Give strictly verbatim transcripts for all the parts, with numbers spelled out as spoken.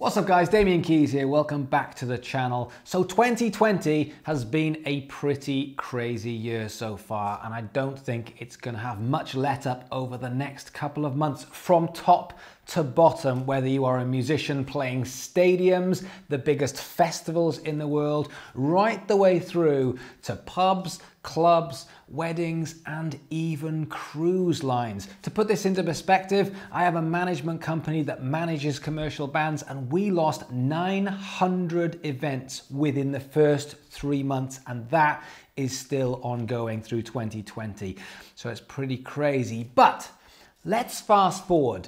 What's up guys, Damian Keyes here, welcome back to the channel. So twenty twenty has been a pretty crazy year so far, and I don't think it's gonna have much let up over the next couple of months from top to bottom, whether you are a musician playing stadiums, the biggest festivals in the world, right the way through to pubs, clubs, weddings, and even cruise lines. To put this into perspective, I have a management company that manages commercial bands, and we lost nine hundred events within the first three months, and that is still ongoing through twenty twenty. So it's pretty crazy, but let's fast forward.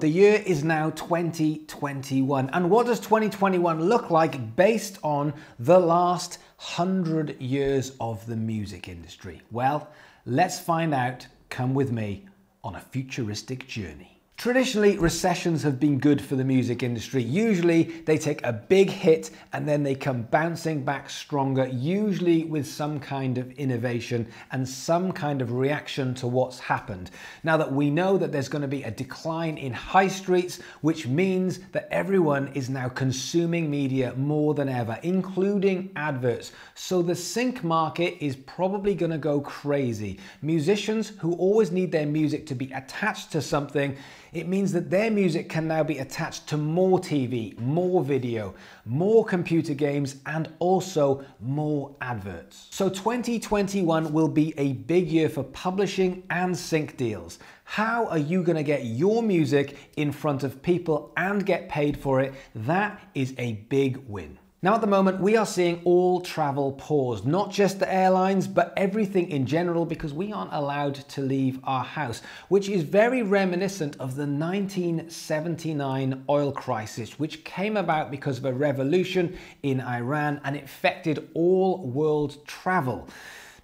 The year is now twenty twenty-one, and what does twenty twenty-one look like based on the last hundred years of the music industry? Well, let's find out. Come with me on a futuristic journey. Traditionally, recessions have been good for the music industry. Usually they take a big hit and then they come bouncing back stronger, usually with some kind of innovation and some kind of reaction to what's happened. Now that we know that there's going to be a decline in high streets, which means that everyone is now consuming media more than ever, including adverts. So the sync market is probably going to go crazy. Musicians who always need their music to be attached to something, it means that their music can now be attached to more T V, more video, more computer games, and also more adverts. So twenty twenty-one will be a big year for publishing and sync deals. How are you going to get your music in front of people and get paid for it? That is a big win. Now at the moment, we are seeing all travel paused, not just the airlines, but everything in general, because we aren't allowed to leave our house, which is very reminiscent of the nineteen seventy-nine oil crisis, which came about because of a revolution in Iran and it affected all world travel.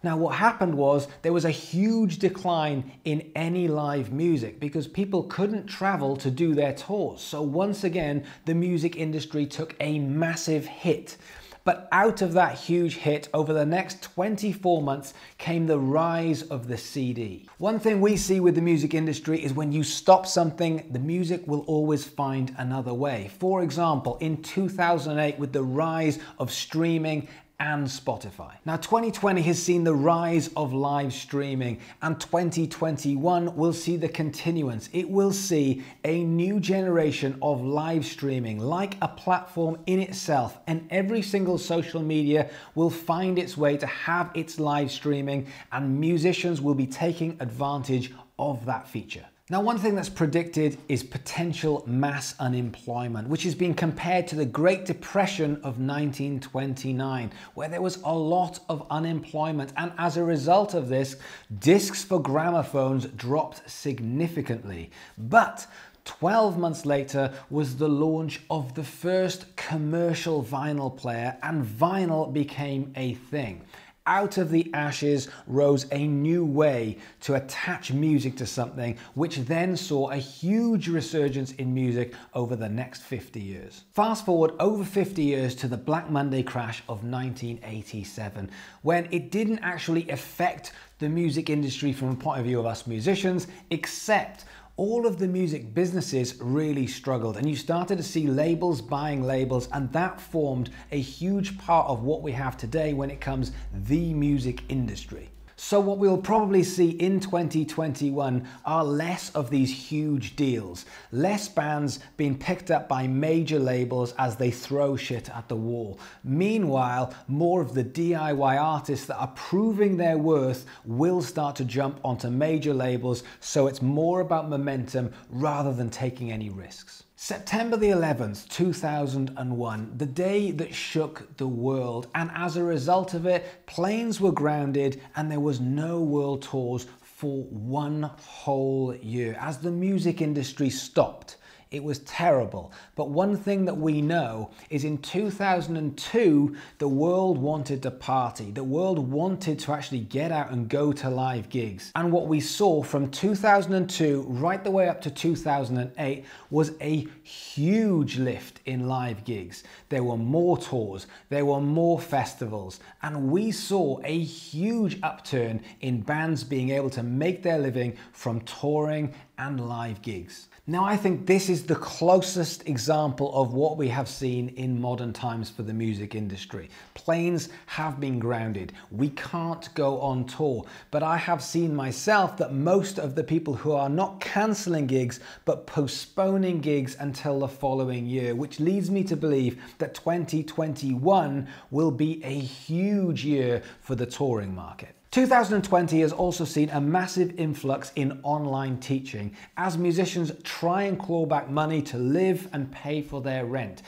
Now what happened was there was a huge decline in any live music because people couldn't travel to do their tours. So once again, the music industry took a massive hit. But out of that huge hit, over the next twenty-four months came the rise of the C D. One thing we see with the music industry is when you stop something, the music will always find another way. For example, in two thousand eight with the rise of streaming and Spotify. Now twenty twenty has seen the rise of live streaming, and twenty twenty-one will see the continuance. It will see a new generation of live streaming, like a platform in itself, and every single social media will find its way to have its live streaming, and musicians will be taking advantage of that feature. Now, one thing that's predicted is potential mass unemployment, which has been compared to the Great Depression of nineteen twenty-nine, where there was a lot of unemployment. And as a result of this, discs for gramophones dropped significantly. But twelve months later was the launch of the first commercial vinyl player, and vinyl became a thing. Out of the ashes rose a new way to attach music to something, which then saw a huge resurgence in music over the next fifty years. Fast forward over fifty years to the Black Monday crash of nineteen eighty-seven, when it didn't actually affect the music industry from the point of view of us musicians, except all of the music businesses really struggled, and you started to see labels buying labels, and that formed a huge part of what we have today when it comes to the music industry. So what we'll probably see in twenty twenty-one are less of these huge deals, less bands being picked up by major labels as they throw shit at the wall. Meanwhile, more of the D I Y artists that are proving their worth will start to jump onto major labels, so it's more about momentum rather than taking any risks. September the eleventh, two thousand one, the day that shook the world, and as a result of it, planes were grounded and there was no world tours for one whole year as the music industry stopped. It was terrible, but one thing that we know is in two thousand two, the world wanted to party. The world wanted to actually get out and go to live gigs. And what we saw from two thousand two right the way up to two thousand eight was a huge lift in live gigs. There were more tours, there were more festivals, and we saw a huge upturn in bands being able to make their living from touring and live gigs. Now, I think this is the closest example of what we have seen in modern times for the music industry. Planes have been grounded. We can't go on tour. But I have seen myself that most of the people who are not cancelling gigs, but postponing gigs until the following year, which leads me to believe that twenty twenty-one will be a huge year for the touring market. two thousand twenty has also seen a massive influx in online teaching as musicians try and claw back money to live and pay for their rent.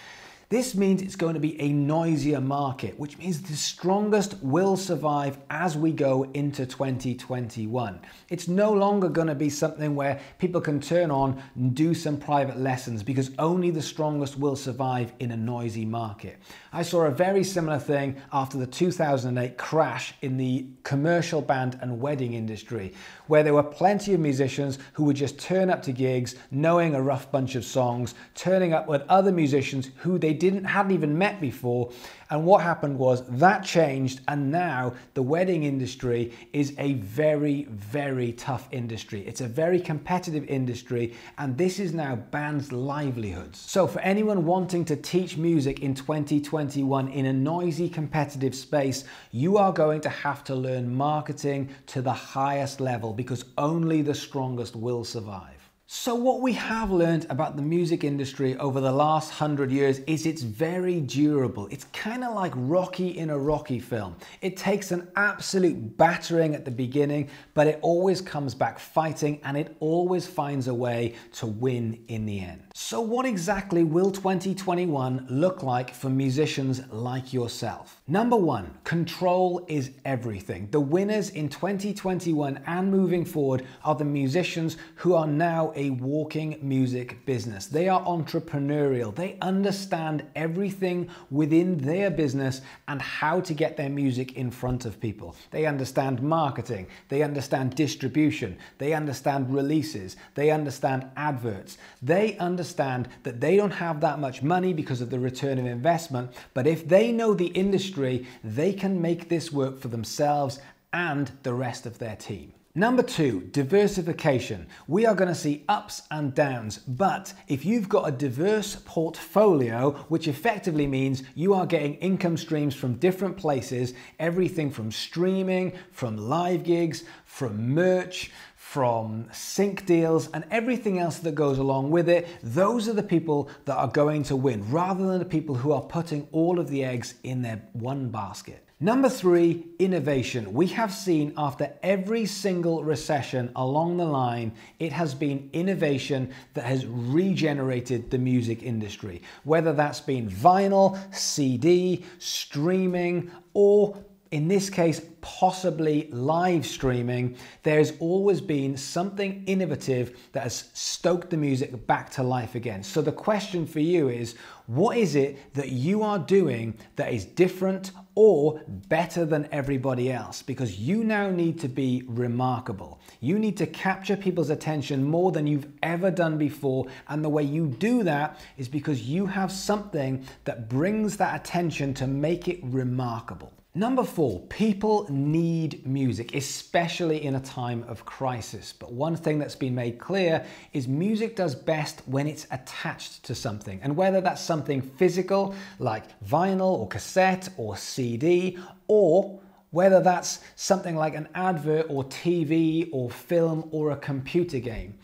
This means it's going to be a noisier market, which means the strongest will survive as we go into twenty twenty-one. It's no longer going to be something where people can turn on and do some private lessons, because only the strongest will survive in a noisy market. I saw a very similar thing after the two thousand eight crash in the commercial band and wedding industry, where there were plenty of musicians who would just turn up to gigs knowing a rough bunch of songs, turning up with other musicians who they didn't hadn't even met before, and what happened was that changed, and now the wedding industry is a very very tough industry. It's a very competitive industry, and this is now bands' livelihoods. So for anyone wanting to teach music in twenty twenty-one in a noisy, competitive space, you are going to have to learn marketing to the highest level, because only the strongest will survive. So what we have learned about the music industry over the last hundred years is it's very durable. It's kind of like Rocky in a Rocky film. It takes an absolute battering at the beginning, but it always comes back fighting, and it always finds a way to win in the end. So what exactly will twenty twenty-one look like for musicians like yourself? Number one, control is everything. The winners in twenty twenty-one and moving forward are the musicians who are now a walking music business. They are entrepreneurial. They understand everything within their business and how to get their music in front of people. They understand marketing. They understand distribution. They understand releases. They understand adverts. They understand that they don't have that much money because of the return of investment, but if they know the industry, they can make this work for themselves and the rest of their team. Number two, diversification. We are going to see ups and downs, but if you've got a diverse portfolio, which effectively means you are getting income streams from different places, everything from streaming, from live gigs, from merch, from sync deals, and everything else that goes along with it, those are the people that are going to win, rather than the people who are putting all of the eggs in their one basket. Number three, innovation. We have seen after every single recession along the line, it has been innovation that has regenerated the music industry, whether that's been vinyl, C D, streaming, or in this case, possibly live streaming. There's always been something innovative that has stoked the music back to life again. So the question for you is, what is it that you are doing that is different or better than everybody else? Because you now need to be remarkable. You need to capture people's attention more than you've ever done before, and the way you do that is because you have something that brings that attention to make it remarkable. Number four, people need music, especially in a time of crisis. But one thing that's been made clear is music does best when it's attached to something. And whether that's something physical, like vinyl or cassette or C D, or whether that's something like an advert or T V or film or a computer game.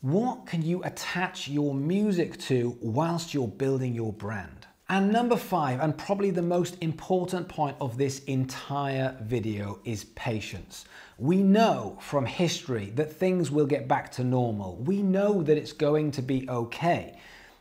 What can you attach your music to whilst you're building your brand? And number five, and probably the most important point of this entire video, is patience. We know from history that things will get back to normal. We know that it's going to be okay.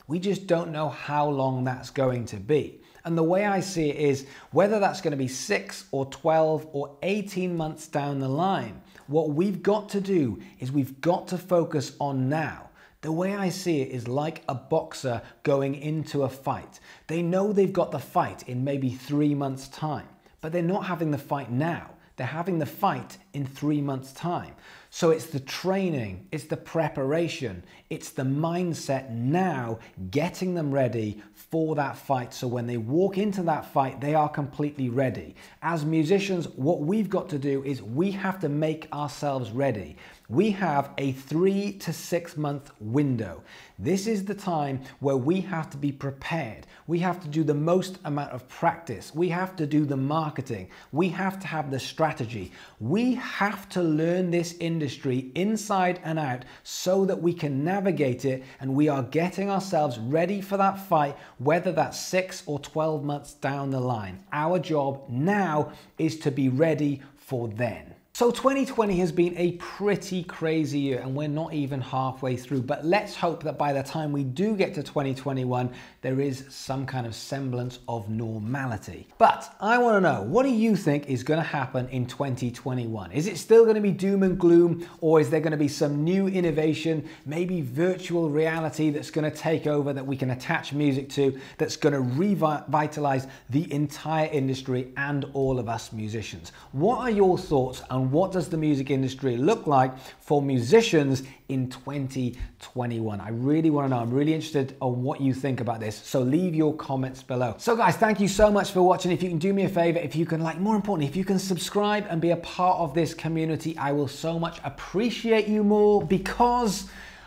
We just don't know how long that's going to be. And the way I see it is, whether that's going to be six or twelve or eighteen months down the line, what we've got to do is we've got to focus on now. The way I see it is like a boxer going into a fight. They know they've got the fight in maybe three months' time, but they're not having the fight now. They're having the fight in three months' time. So it's the training, it's the preparation, It's the mindset now, getting them ready for that fight. So when they walk into that fight, they are completely ready. As musicians, what we've got to do is we have to make ourselves ready. We have a three to six month window. This is the time where we have to be prepared. We have to do the most amount of practice. We have to do the marketing. We have to have the strategy. We have to learn this industry inside and out so that we can navigate it and we are getting ourselves ready for that fight, whether that's six or twelve months down the line. Our job now is to be ready for then. So twenty twenty has been a pretty crazy year and we're not even halfway through, but let's hope that by the time we do get to twenty twenty-one, there is some kind of semblance of normality. But I want to know, what do you think is going to happen in twenty twenty-one? Is it still going to be doom and gloom, or is there going to be some new innovation, maybe virtual reality that's going to take over, that we can attach music to, that's going to revitalize the entire industry and all of us musicians? What are your thoughts on And what does the music industry look like for musicians in twenty twenty-one? I really want to know. I'm really interested on what you think about this. So leave your comments below. So guys, thank you so much for watching. If you can do me a favor, if you can, like, more importantly, if you can subscribe and be a part of this community, I will so much appreciate you more, because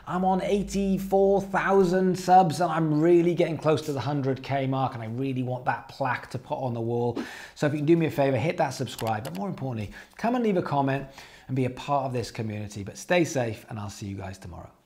I'm on eighty-four thousand subs and I'm really getting close to the one hundred K mark, and I really want that plaque to put on the wall. So if you can do me a favor, hit that subscribe, but more importantly, come and leave a comment and be a part of this community. But stay safe and I'll see you guys tomorrow.